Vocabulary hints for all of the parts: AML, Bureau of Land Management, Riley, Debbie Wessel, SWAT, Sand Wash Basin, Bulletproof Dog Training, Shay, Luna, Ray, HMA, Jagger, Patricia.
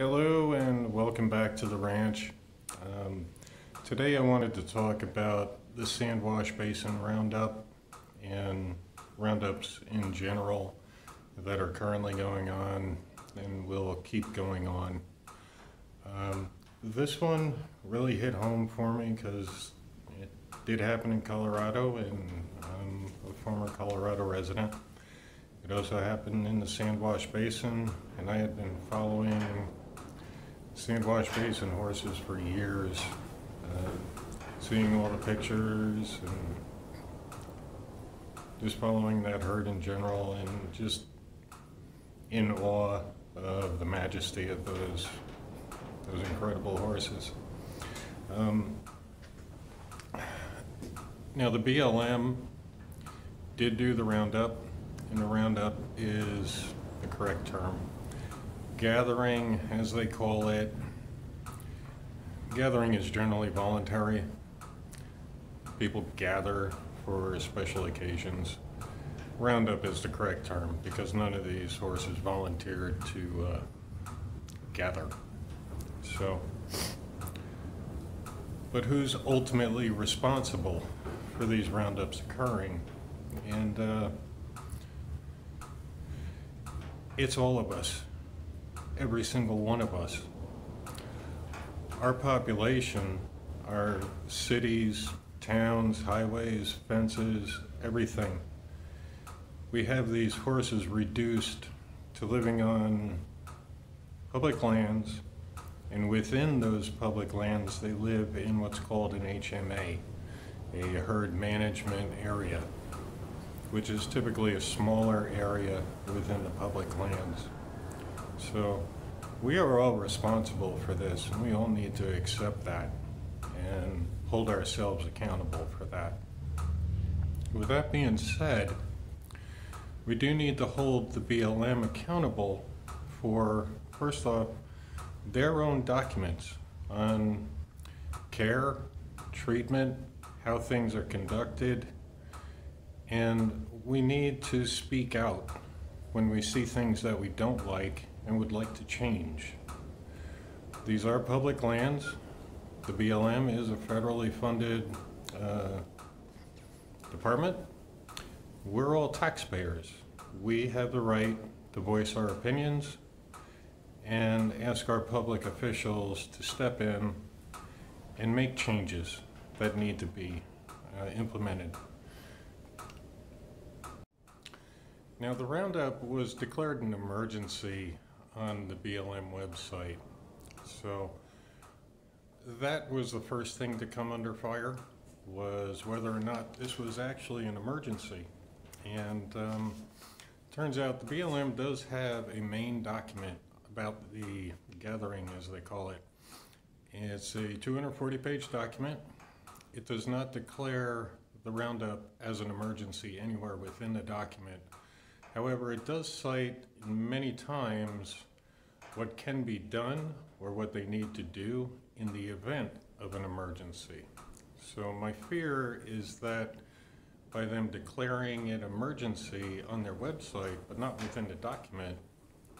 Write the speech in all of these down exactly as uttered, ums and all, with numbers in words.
Hello and welcome back to the ranch. Um, today I wanted to talk about the Sand Wash Basin Roundup and roundups in general that are currently going on and will keep going on. Um, this one really hit home for me because it did happen in Colorado and I'm a former Colorado resident. It also happened in the Sand Wash Basin, and I had been following Sand Wash Basin horses for years, uh, seeing all the pictures and just following that herd in general and just in awe of the majesty of those those incredible horses. Um, now the B L M did do the roundup, and the roundup is the correct term. Gathering, as they call it, gathering is generally voluntary. People gather for special occasions. Roundup is the correct term because none of these horses volunteered to uh, gather. So, but who's ultimately responsible for these roundups occurring? And uh, it's all of us. Every single one of us. Our population, our cities, towns, highways, fences, everything. We have these horses reduced to living on public lands, and within those public lands they live in what's called an H M A, a herd management area, which is typically a smaller area within the public lands. So we are all responsible for this, and we all need to accept that and hold ourselves accountable for that. With that being said, we do need to hold the B L M accountable for, first off, their own documents on care, treatment, how things are conducted, and we need to speak out when we see things that we don't like and would like to change. These are public lands. The B L M is a federally funded uh, department. We're all taxpayers. We have the right to voice our opinions and ask our public officials to step in and make changes that need to be uh, implemented. Now, the roundup was declared an emergency on the B L M website, so that was the first thing to come under fire, was whether or not this was actually an emergency. And um, turns out the B L M does have a main document about the gathering, as they call it. It's a two hundred forty page document. It does not declare the roundup as an emergency anywhere within the document. However, it does cite many times what can be done or what they need to do in the event of an emergency. So my fear is that by them declaring an emergency on their website, but not within the document,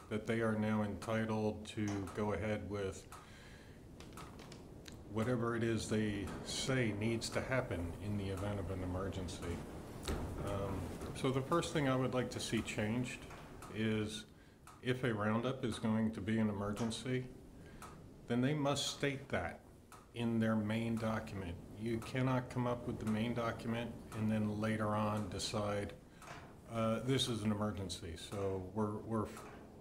that they are now entitled to go ahead with whatever it is they say needs to happen in the event of an emergency. Um, So the first thing I would like to see changed is, if a roundup is going to be an emergency, then they must state that in their main document. You cannot come up with the main document and then later on decide uh, this is an emergency, so we're we're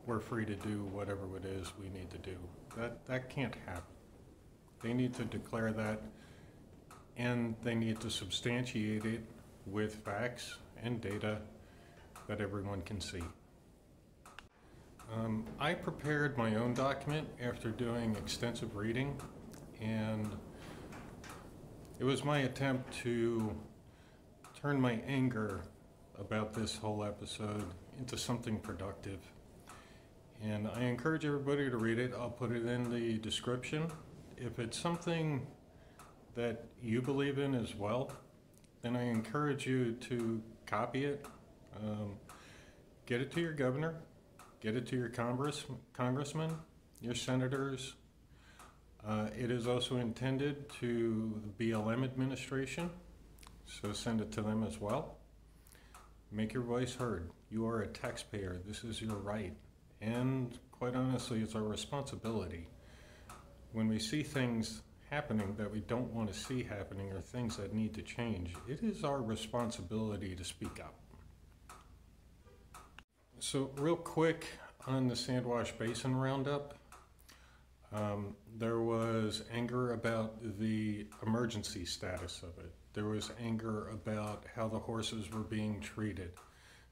we're free to do whatever it is we need to do. That that can't happen. They need to declare that, and they need to substantiate it with facts and data that everyone can see. Um, I prepared my own document after doing extensive reading, and it was my attempt to turn my anger about this whole episode into something productive. And I encourage everybody to read it. I'll put it in the description. If it's something that you believe in as well, then I encourage you to copy it, um, get it to your governor, get it to your congress, congressman, your senators. Uh, it is also intended to the B L M administration, so send it to them as well. Make your voice heard. You are a taxpayer. This is your right. And quite honestly, it's our responsibility. When we see things happening that we don't want to see happening or things that need to change, it is our responsibility to speak up. So real quick on the Sand Wash Basin Roundup, um, there was anger about the emergency status of it. There was anger about how the horses were being treated.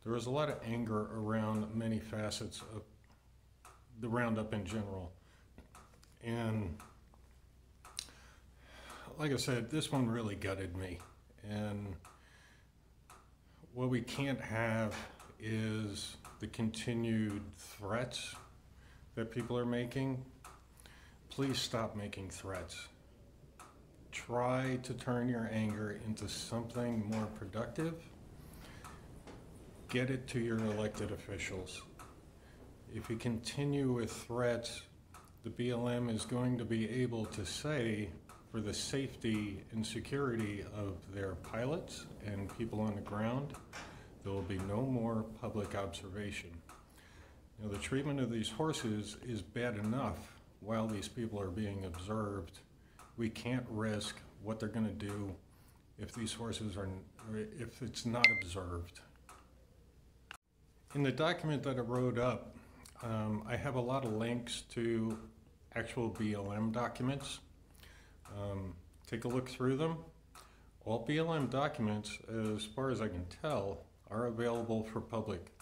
There was a lot of anger around many facets of the Roundup in general. And like I said, this one really gutted me. And what we can't have is the continued threats that people are making. Please stop making threats. Try to turn your anger into something more productive. Get it to your elected officials. If you continue with threats, the B L M is going to be able to say, for the safety and security of their pilots and people on the ground, there will be no more public observation. Now, the treatment of these horses is bad enough while these people are being observed. We can't risk what they're going to do if these horses are, if it's not observed. In the document that I wrote up, um, I have a lot of links to actual B L M documents. Um, take a look through them. All B L M documents, as far as I can tell, are available for public.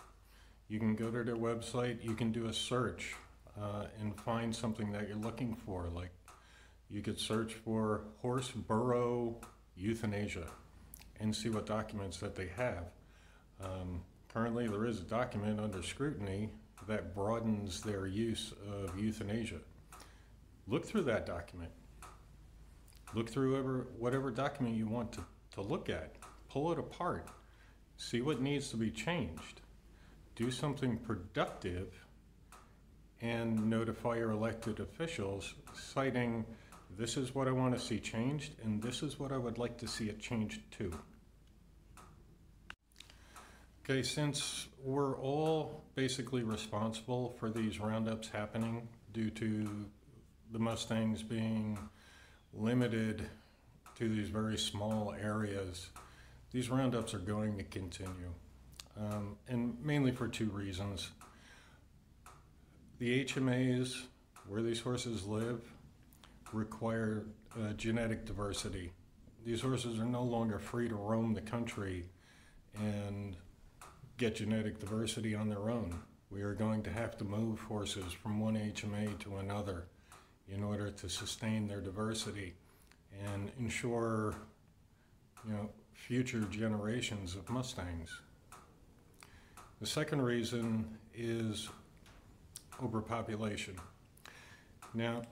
You can go to their website, you can do a search uh, and find something that you're looking for, like you could search for horse burro euthanasia and see what documents that they have. Um, currently there is a document under scrutiny that broadens their use of euthanasia. Look through that document. Look through whatever, whatever document you want to, to look at. Pull it apart. See what needs to be changed. Do something productive and notify your elected officials, citing this is what I want to see changed, and this is what I would like to see it changed to. Okay, since we're all basically responsible for these roundups happening due to the Mustangs being limited to these very small areas, these roundups are going to continue, um, and mainly for two reasons. The H M As, where these horses live, require uh, genetic diversity. These horses are no longer free to roam the country and get genetic diversity on their own. We are going to have to move horses from one H M A to another in order to sustain their diversity and ensure, you know, future generations of Mustangs. The second reason is overpopulation. Now,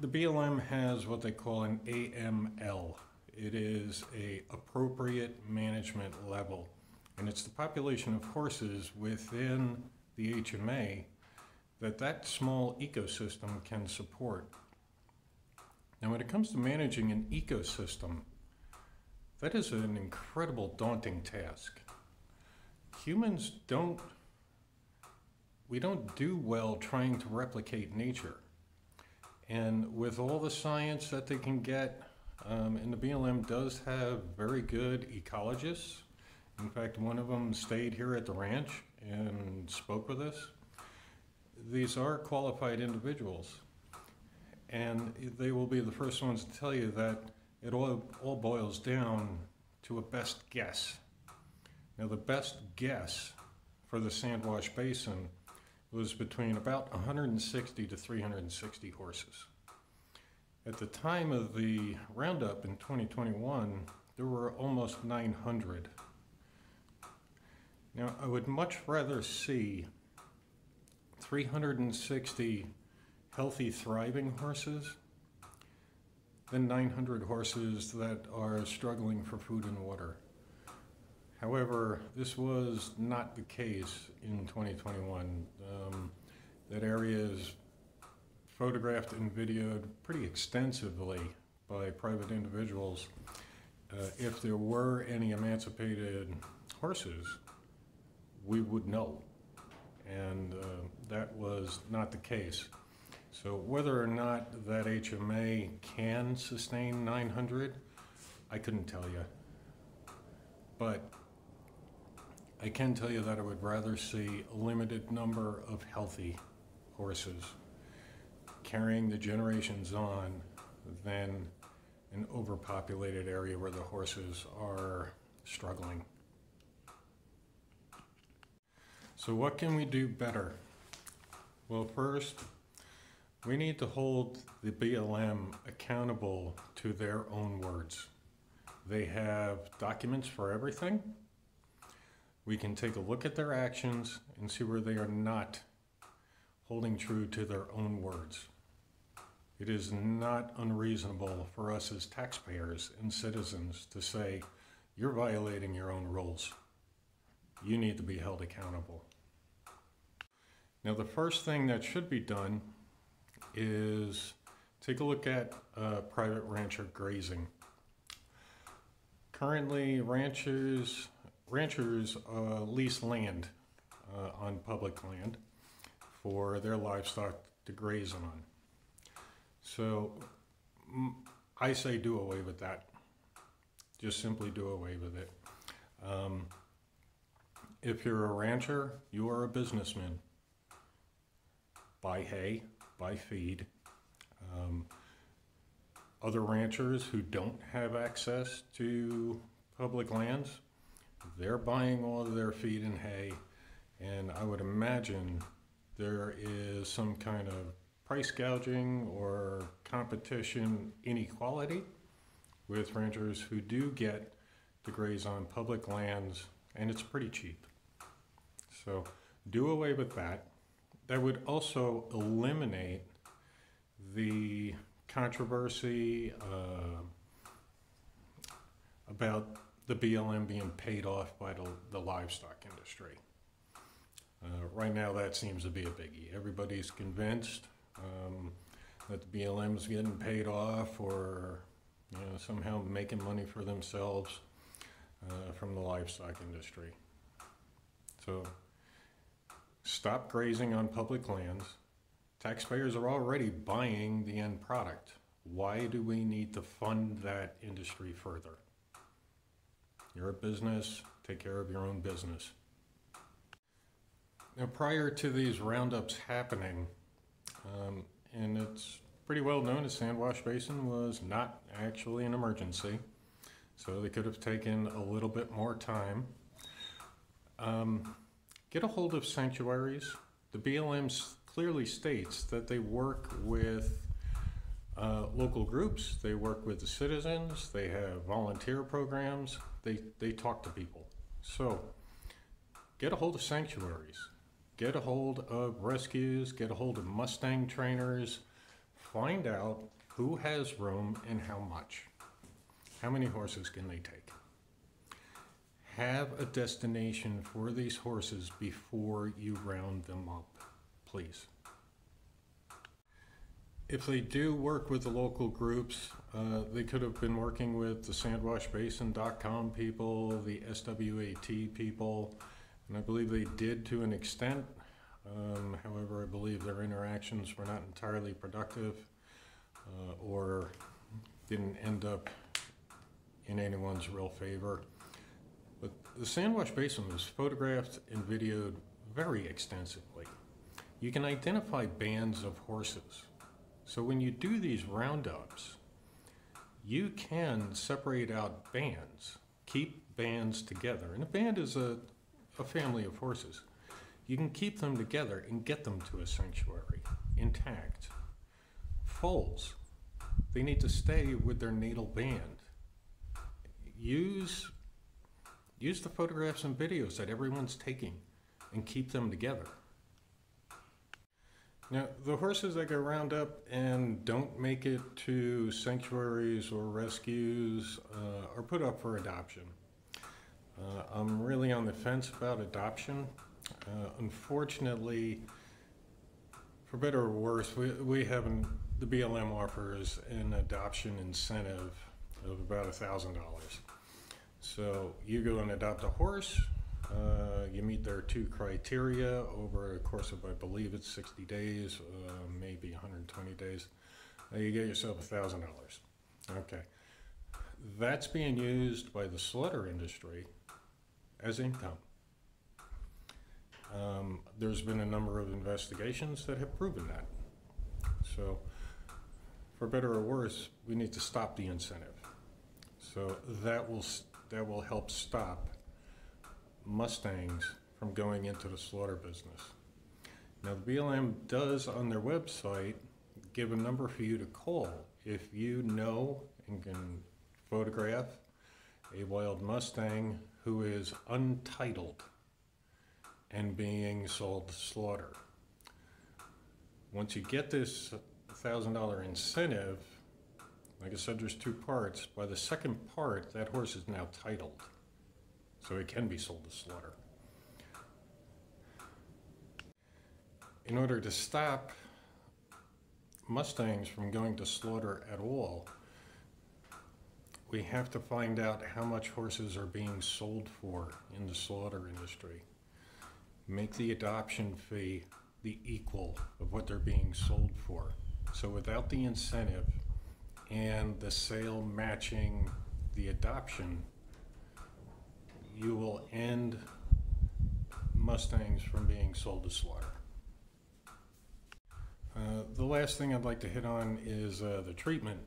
the B L M has what they call an A M L. It is a appropriate management level, and it's the population of horses within the H M A that that small ecosystem can support. Now, when it comes to managing an ecosystem, that is an incredible daunting task. Humans don't We don't do well trying to replicate nature. And with all the science that they can get, um, and the B L M does have very good ecologists. In fact, one of them stayed here at the ranch and spoke with us. These are qualified individuals. And they will be the first ones to tell you that it all, all boils down to a best guess. Now, the best guess for the Sand Wash Basin was between about one hundred sixty to three hundred sixty horses. At the time of the roundup in twenty twenty-one, there were almost nine hundred. Now, I would much rather see three hundred sixty healthy, thriving horses than nine hundred horses that are struggling for food and water. However, this was not the case in twenty twenty-one. Um, that area is photographed and videoed pretty extensively by private individuals. Uh, if there were any emancipated horses, we would know, and uh, that was not the case. So whether or not that H M A can sustain nine hundred, I couldn't tell you. But I can tell you that I would rather see a limited number of healthy horses carrying the generations on than an overpopulated area where the horses are struggling. So what can we do better? Well, first, we need to hold the B L M accountable to their own words. They have documents for everything. We can take a look at their actions and see where they are not holding true to their own words. It is not unreasonable for us as taxpayers and citizens to say, you're violating your own rules. You need to be held accountable. Now, the first thing that should be done is take a look at uh, private rancher grazing. Currently, ranchers, ranchers uh, lease land uh, on public land for their livestock to graze on. So I say do away with that. Just simply do away with it. Um, if you're a rancher, you are a businessman. Buy hay, buy feed. Um, other ranchers who don't have access to public lands, they're buying all of their feed and hay, and I would imagine there is some kind of price gouging or competition inequality with ranchers who do get to graze on public lands, and it's pretty cheap. So do away with that. That would also eliminate the controversy uh, about the B L M being paid off by the, the livestock industry. Uh, right now that seems to be a biggie. Everybody's convinced Um, that the B L M is getting paid off or you know, somehow making money for themselves uh, from the livestock industry. So stop grazing on public lands. Taxpayers are already buying the end product. Why do we need to fund that industry further? You're a business, take care of your own business. Now, prior to these roundups happening, Um, and it's pretty well known as Sand Wash Basin was not actually an emergency, so they could have taken a little bit more time. Um, get a hold of sanctuaries. The B L M clearly states that they work with uh, local groups, they work with the citizens, they have volunteer programs, they, they talk to people. So get a hold of sanctuaries. Get a hold of rescues, get a hold of Mustang trainers, find out who has room and how much. How many horses can they take? Have a destination for these horses before you round them up, please. If they do work with the local groups, uh, they could have been working with the Sandwash Basin dot com people, the SWAT people, and I believe they did to an extent. Um, however, I believe their interactions were not entirely productive uh, or didn't end up in anyone's real favor. But the Sand Wash Basin was photographed and videoed very extensively. You can identify bands of horses. So when you do these roundups, you can separate out bands, keep bands together. And a band is a a family of horses. You can keep them together and get them to a sanctuary intact. Foals, they need to stay with their natal band. Use, use the photographs and videos that everyone's taking and keep them together. Now, the horses that go round up and don't make it to sanctuaries or rescues uh, are put up for adoption. Uh, I'm really on the fence about adoption. Uh, unfortunately, For better or worse, we, we have an, the B L M offers an adoption incentive of about a thousand dollars. So you go and adopt a horse, uh, you meet their two criteria over a course of, I believe it's sixty days, uh, maybe one hundred twenty days, uh, you get yourself a thousand dollars. Okay, that's being used by the slaughter industry as income. Um, there's been a number of investigations that have proven that. So, for better or worse, we need to stop the incentive. So that will that will help stop Mustangs from going into the slaughter business. Now, the B L M does on their website give a number for you to call if you know and can photograph a wild Mustang who is untitled and being sold to slaughter. Once you get this one thousand dollar incentive, like I said, there's two parts. By the second part, that horse is now titled, so it can be sold to slaughter. In order to stop Mustangs from going to slaughter at all, we have to find out how much horses are being sold for in the slaughter industry. Make the adoption fee the equal of what they're being sold for. So without the incentive and the sale matching the adoption, you will end Mustangs from being sold to slaughter. Uh, the last thing I'd like to hit on is uh, the treatment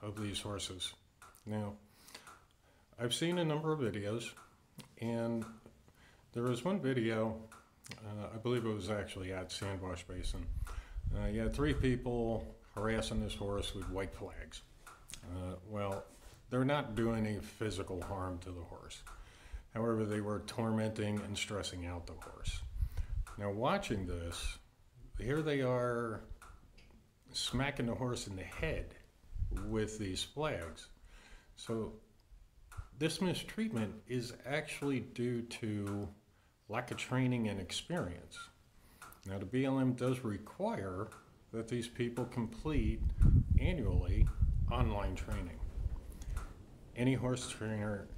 of these horses. Now, I've seen a number of videos, and there was one video, Uh, I believe it was actually at Sand Wash Basin. Uh, you had three people harassing this horse with white flags. Uh, well, they're not doing any physical harm to the horse. However, they were tormenting and stressing out the horse. Now, watching this, here they are smacking the horse in the head with these flags. So this mistreatment is actually due to lack of training and experience. Now, the B L M does require that these people complete annually online training. Any horse trainer,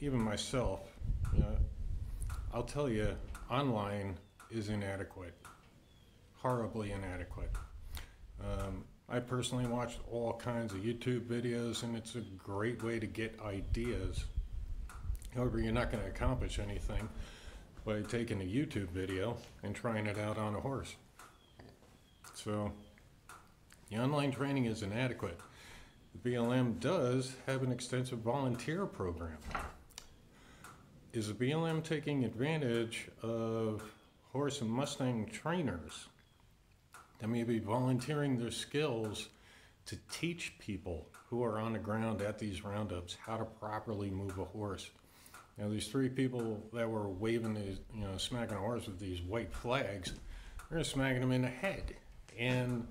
even myself, you know, I'll tell you, online is inadequate, horribly inadequate. Um, I personally watched all kinds of YouTube videos, and it's a great way to get ideas. However, you're not going to accomplish anything by taking a YouTube video and trying it out on a horse. So the online training is inadequate. The B L M does have an extensive volunteer program. Is the B L M taking advantage of horse and Mustang trainers that may be volunteering their skills to teach people who are on the ground at these roundups how to properly move a horse? Now, these three people that were waving these, you know, smacking a horse with these white flags, they're smacking them in the head. And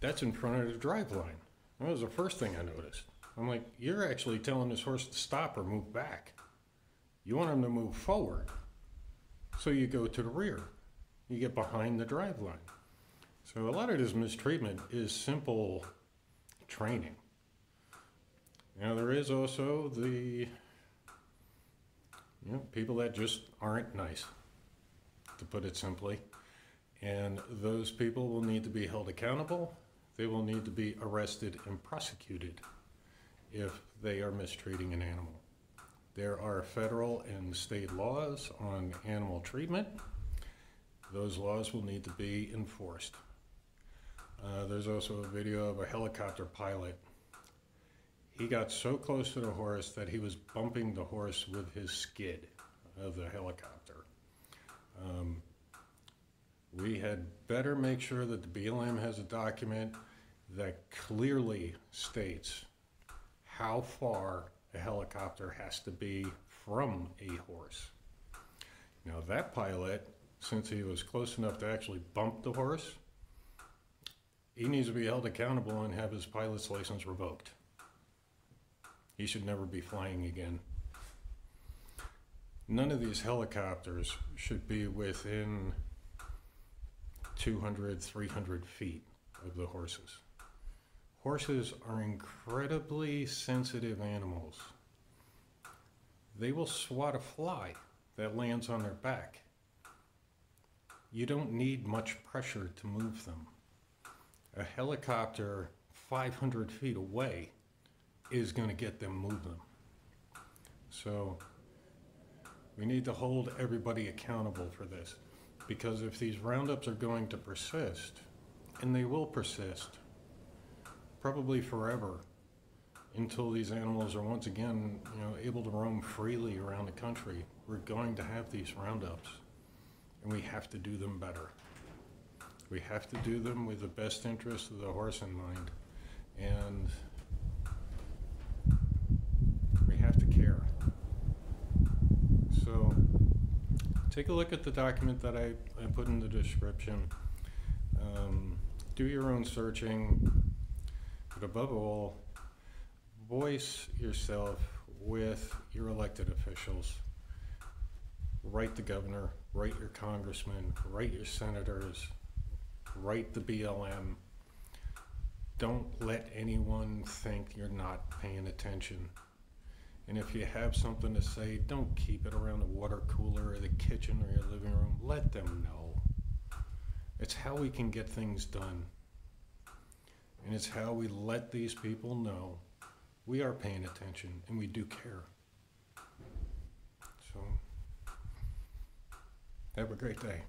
that's in front of the drive line. That was the first thing I noticed. I'm like, you're actually telling this horse to stop or move back. You want him to move forward. So you go to the rear. You get behind the drive line. So a lot of this mistreatment is simple training. Now, there is also the... You know, people that just aren't nice, to put it simply. And those people will need to be held accountable. They will need to be arrested and prosecuted if they are mistreating an animal. There are federal and state laws on animal treatment. Those laws will need to be enforced. Uh, there's also a video of a helicopter pilot. He got so close to the horse that he was bumping the horse with his skid of the helicopter. Um, we had better make sure that the B L M has a document that clearly states how far a helicopter has to be from a horse. Now, that pilot, since he was close enough to actually bump the horse, he needs to be held accountable and have his pilot's license revoked. He should never be flying again. None of these helicopters should be within two hundred, three hundred feet of the horses. Horses are incredibly sensitive animals. They will swat a fly that lands on their back. You don't need much pressure to move them. A helicopter five hundred feet away is going to get them moving. So we need to hold everybody accountable for this, because if these roundups are going to persist, and they will persist probably forever until these animals are once again, you know, able to roam freely around the country, we're going to have these roundups, and we have to do them better. We have to do them with the best interest of the horse in mind, and we have to care. So take a look at the document that I, I put in the description. Um, do your own searching, but above all, voice yourself with your elected officials. Write the governor, write your congressman, write your senators, write the B L M. Don't let anyone think you're not paying attention. And if you have something to say, don't keep it around the water cooler or the kitchen or your living room. Let them know. It's how we can get things done. And it's how we let these people know we are paying attention and we do care. So, have a great day.